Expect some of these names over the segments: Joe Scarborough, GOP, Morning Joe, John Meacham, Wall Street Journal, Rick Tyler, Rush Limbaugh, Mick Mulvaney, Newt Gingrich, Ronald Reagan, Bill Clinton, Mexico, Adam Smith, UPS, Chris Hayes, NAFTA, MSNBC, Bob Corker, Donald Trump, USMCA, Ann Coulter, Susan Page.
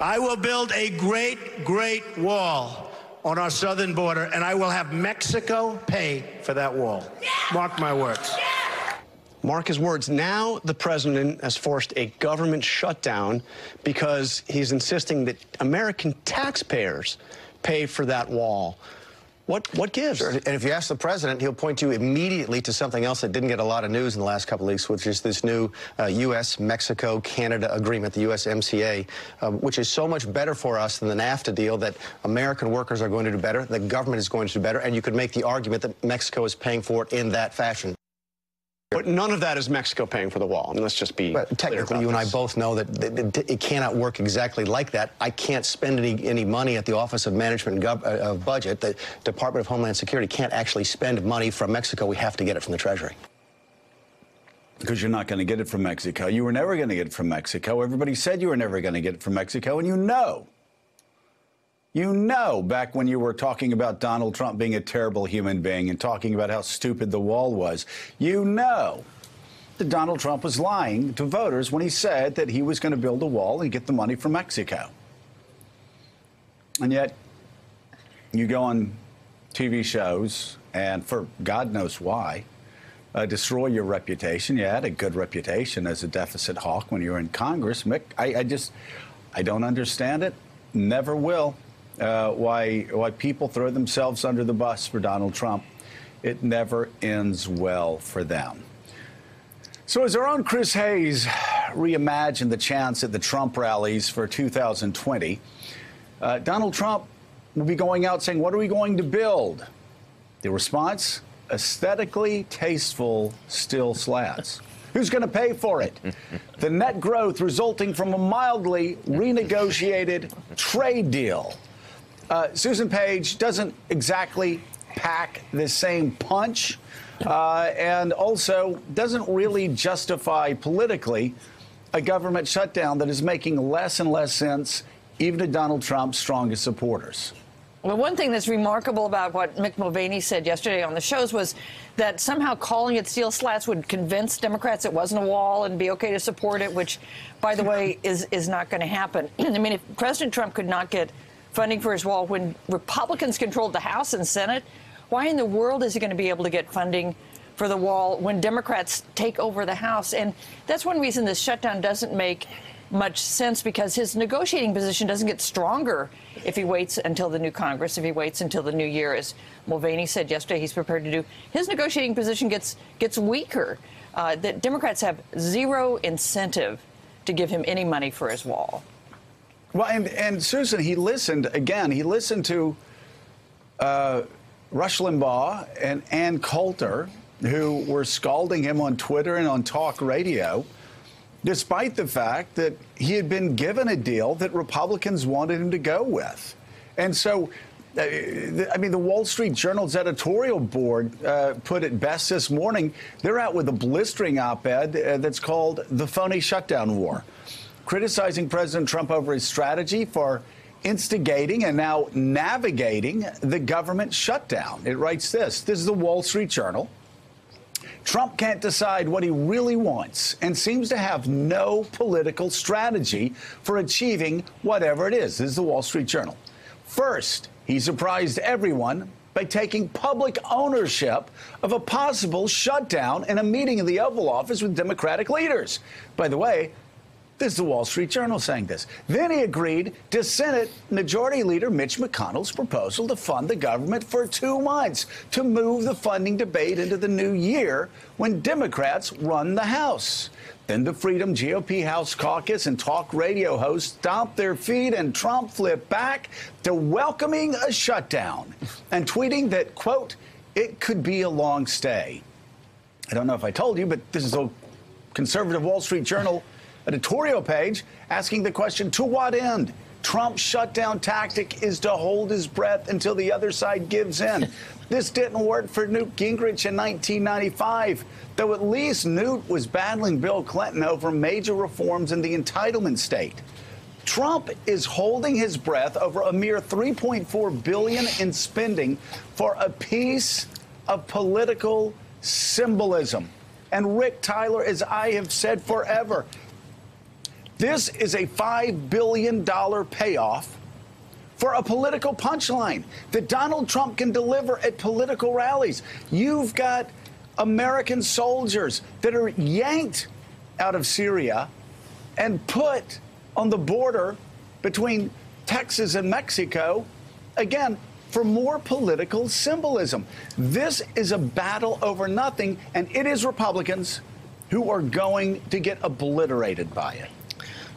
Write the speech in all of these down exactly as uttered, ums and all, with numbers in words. I will build a great, great wall on our southern border, and I will have Mexico pay for that wall. Yeah. Mark my words. Yeah. Mark his words. Now the president has forced a government shutdown because he's insisting that American taxpayers pay for that wall. What, what gives? Sure. And if you ask the president, he'll point you immediately to something else that didn't get a lot of news in the last couple of weeks, which is this new uh, U S Mexico Canada agreement, the U S M C A, um, which is so much better for us than the NAFTA deal, that American workers are going to do better, the government is going to do better, and you could make the argument that Mexico is paying for it in that fashion. But none of that is Mexico paying for the wall. I mean, let's just be well, technically, you this. and I both know that it cannot work exactly like that. I can't spend any, any money at the Office of Management and Gov uh, Budget. The Department of Homeland Security can't actually spend money from Mexico. We have to get it from the Treasury. Because you're not going to get it from Mexico. You were never going to get it from Mexico. Everybody said you were never going to get it from Mexico, and you know. You know, back when you were talking about Donald Trump being a terrible human being and talking about how stupid the wall was, you know that Donald Trump was lying to voters when he said that he was going to build a wall and get the money from Mexico. And yet, you go on T V shows and, for God knows why, uh, destroy your reputation. You had a good reputation as a deficit hawk when you were in Congress. Mick, I, I just, I don't understand it. Never will. Uh, why, why people throw themselves under the bus for Donald Trump. It never ends well for them. So as our own Chris Hayes reimagined the chance at the Trump rallies for two thousand twenty, uh, Donald Trump will be going out saying, what are we going to build? The response, aesthetically tasteful steel slats. Who's going to pay for it? The net growth resulting from a mildly renegotiated trade deal. Uh, Susan Page doesn't exactly pack the same punch, uh, and also doesn't really justify politically a government shutdown that is making less and less sense even to Donald Trump's strongest supporters. Well, one thing that's remarkable about what Mick Mulvaney said yesterday on the shows was that somehow calling it steel slats would convince Democrats it wasn't a wall and be okay to support it, which, by the way, is, is not going to happen. I mean, if President Trump could not get funding for his wall when Republicans controlled the House and Senate, why in the world is he going to be able to get funding for the wall when Democrats take over the House? And that's one reason this shutdown doesn't make much sense, because his negotiating position doesn't get stronger if he waits until the new Congress, if he waits until the new year. As Mulvaney said yesterday, he's prepared to do. His negotiating position gets gets weaker. Uh, that Democrats have zero incentive to give him any money for his wall. Well, and, and Susan, he listened again. He listened to uh, Rush Limbaugh and Ann Coulter, who were scalding him on Twitter and on talk radio, despite the fact that he had been given a deal that Republicans wanted him to go with. And so, I mean, the Wall Street Journal's editorial board uh, put it best this morning. They're out with a blistering op-ed uh, that's called The Phony Shutdown War, criticizing President Trump over his strategy for instigating and now navigating the government shutdown. It writes this. This is the Wall Street Journal. Trump can't decide what he really wants and seems to have no political strategy for achieving whatever it is. This is the Wall Street Journal. First, he surprised everyone by taking public ownership of a possible shutdown in a meeting in the Oval Office with Democratic leaders. By the way, this is the Wall Street Journal saying this. Then he agreed to Senate Majority Leader Mitch McConnell's proposal to fund the government for two months to move the funding debate into the new year when Democrats run the House. Then the Freedom G O P House Caucus and talk radio hosts stomped their feet and Trump flipped back to welcoming a shutdown and tweeting that, quote, it could be a long stay. I don't know if I told you, but this is a conservative Wall Street Journal editorial page asking the question, to what end? Trump's shutdown tactic is to hold his breath until the other side gives in. This didn't work for Newt Gingrich in nineteen ninety-five, though at least Newt was battling Bill Clinton over major reforms in the entitlement state. Trump is holding his breath over a mere three point four billion dollars in spending for a piece of political symbolism. And Rick Tyler, as I have said forever, This is a five billion dollars payoff for a political punchline that Donald Trump can deliver at political rallies. You've got American soldiers that are yanked out of Syria and put on the border between Texas and Mexico, again, for more political symbolism. This is a battle over nothing, and it is Republicans who are going to get obliterated by it.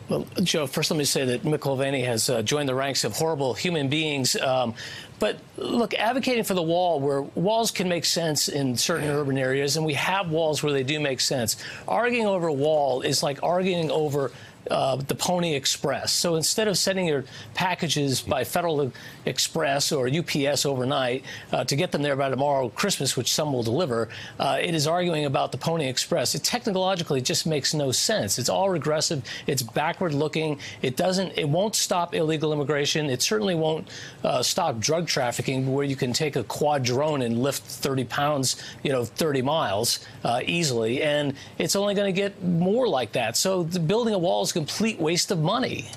Well, Joe, first let me say that Mick Mulvaney has uh, joined the ranks of horrible human beings. Um, but, look, advocating for the wall, where walls can make sense in certain urban areas, and we have walls where they do make sense. Arguing over a wall is like arguing over uh, the Pony Express. So instead of sending your packages by Federal Express or U P S overnight uh, to get them there by tomorrow, Christmas, which some will deliver, uh, it is arguing about the Pony Express. It technologically just makes no sense. It's all regressive. It's back. Looking, it doesn't. It won't stop illegal immigration. It certainly won't uh, stop drug trafficking, where you can take a quad drone and lift thirty pounds, you know, thirty miles uh, easily. And it's only going to get more like that. So the building a wall is a complete waste of money.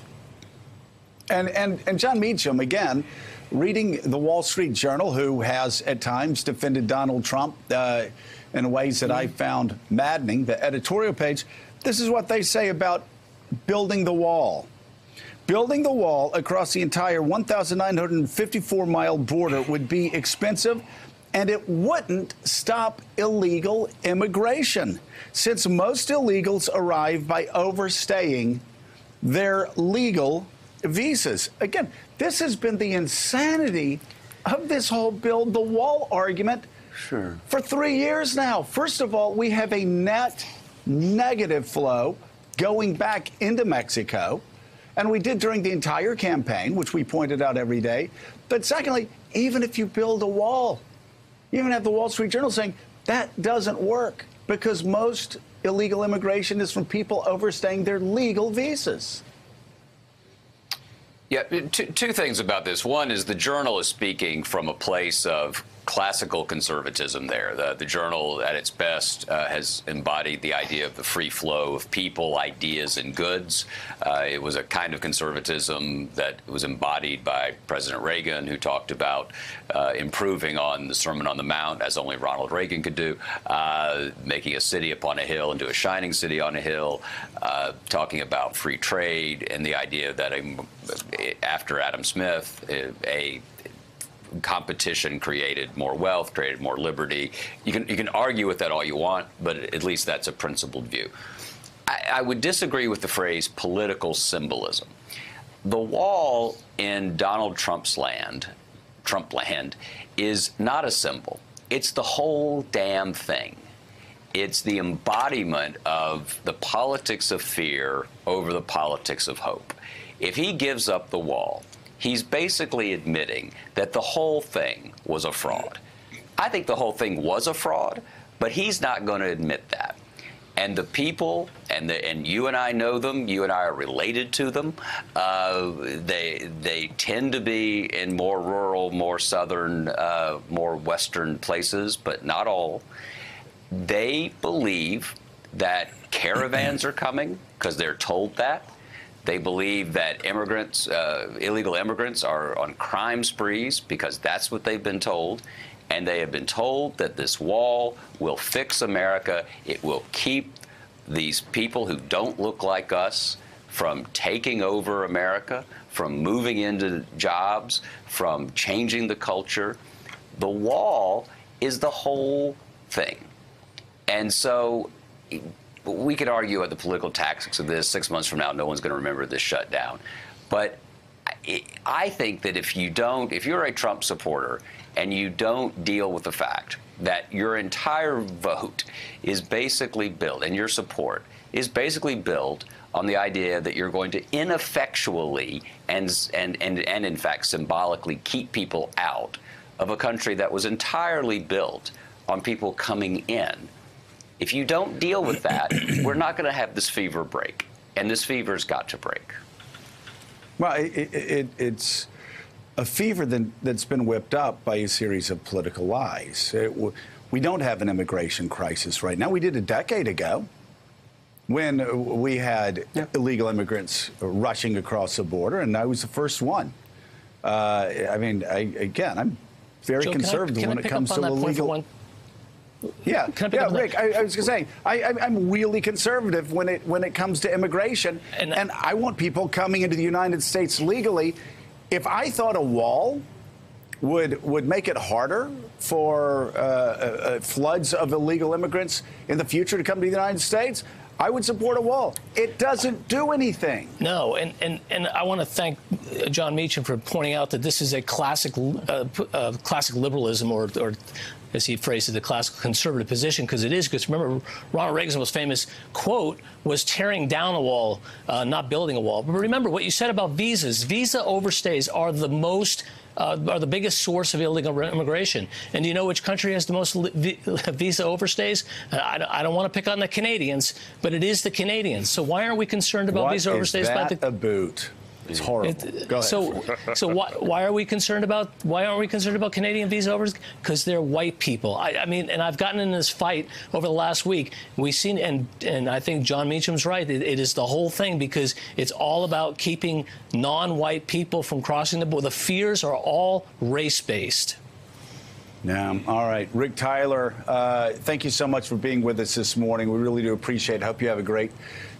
And and and John Meacham, again, reading the Wall Street Journal, who has at times defended Donald Trump uh, in ways that mm-hmm. I found maddening. The editorial page. This is what they say about building the wall. Building the wall across the entire one thousand nine hundred fifty-four mile border would be expensive, and it wouldn't stop illegal immigration, since most illegals arrive by overstaying their legal visas. Again, this has been the insanity of this whole build the wall argument sure. for three years now. First of all, we have a net negative flow going back into Mexico, and we did during the entire campaign, which we pointed out every day. But secondly, even if you build a wall, you even have the Wall Street Journal saying that doesn't work because most illegal immigration is from people overstaying their legal visas. Yeah, two, two things about this. One is the Journal is speaking from a place of classical conservatism there. The, the Journal, at its best, uh, has embodied the idea of the free flow of people, ideas, and goods. Uh, it was a kind of conservatism that was embodied by President Reagan, who talked about uh, improving on the Sermon on the Mount, as only Ronald Reagan could do, uh, making a city upon a hill into a shining city on a hill, uh, talking about free trade, and the idea that a, after Adam Smith, a, a competition created more wealth, created more liberty. You can you can argue with that all you want, but at least that's a principled view. I, I would disagree with the phrase political symbolism. The wall in Donald Trump's land, Trump land, is not a symbol. It's the whole damn thing. It's the embodiment of the politics of fear over the politics of hope. If he gives up the wall, he's basically admitting that the whole thing was a fraud. I think the whole thing was a fraud, but he's not going to admit that. And the people, and the, and you and I know them, you and I are related to them, uh, they, they tend to be in more rural, more southern, uh, more western places, but not all. They believe that caravans are coming because they're told that. They believe that immigrants, uh, illegal immigrants, are on crime sprees because that's what they've been told. And they have been told that this wall will fix America. It will keep these people who don't look like us from taking over America, from moving into jobs, from changing the culture. The wall is the whole thing. And so we could argue about the political tactics of this. Six months from now, no one's going to remember this shutdown. But I think that if you don't, if you're a Trump supporter and you don't deal with the fact that your entire vote is basically built, and your support is basically built on the idea that you're going to ineffectually and, and, and, and in fact, symbolically keep people out of a country that was entirely built on people coming in. If you don't deal with that, we're not going to have this fever break, and this fever's got to break. Well, it, it, it's a fever that, that's been whipped up by a series of political lies. It, we don't have an immigration crisis right now. We did a decade ago. when we had yeah. illegal immigrants rushing across the border, and I was the first one. Uh, I mean, I, again, I'm very Joe, conservative can I, can when I it comes to illegal. Yeah, yeah, Rick. I, I was just saying, I, I'm really conservative when it when it comes to immigration, and, and I want people coming into the United States legally. If I thought a wall would would make it harder for uh, uh, floods of illegal immigrants in the future to come to the United States, I would support a wall. It doesn't do anything. No, and, and, and I want to thank John Meacham for pointing out that this is a classic uh, uh, classic liberalism, or, or as he phrased it, the classical conservative position, because it is. Because remember, Ronald Reagan's most famous quote was tearing down a wall, uh, not building a wall. But remember what you said about visas. Visa overstays are the most Uh, are the biggest source of illegal immigration. And do you know which country has the most visa overstays? I, I don't want to pick on the Canadians, but it is the Canadians. So why aren't we concerned about what visa overstays? Is that by the a boot? It's horrible. It, Go ahead. So, so why, why are we concerned about why aren't we concerned about Canadian visa overs? Because they're white people. I, I mean, and I've gotten in this fight over the last week. We've seen, and and I think John Meacham's right. It, it is the whole thing, because it's all about keeping non-white people from crossing the border. The fears are all race-based. Yeah. All right, Rick Tyler. Uh, thank you so much for being with us this morning. We really do appreciate it. Hope you have a great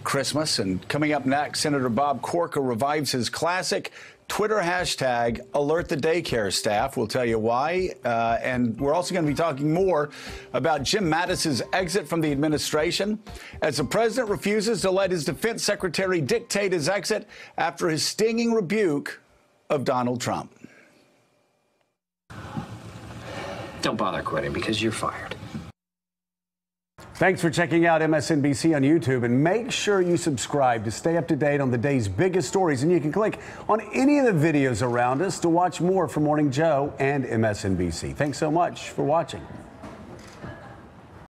Christmas. And coming up next, Senator Bob Corker revives his classic Twitter hashtag, alert the daycare staff. We'll tell you why. Uh, and we're also going to be talking more about Jim Mattis's exit from the administration, as the president refuses to let his defense secretary dictate his exit after his stinging rebuke of Donald Trump. Don't bother quitting, because you're fired. Thanks for checking out M S N B C on YouTube, and make sure you subscribe to stay up to date on the day's biggest stories. And you can click on any of the videos around us to watch more from Morning Joe and M S N B C. Thanks so much for watching.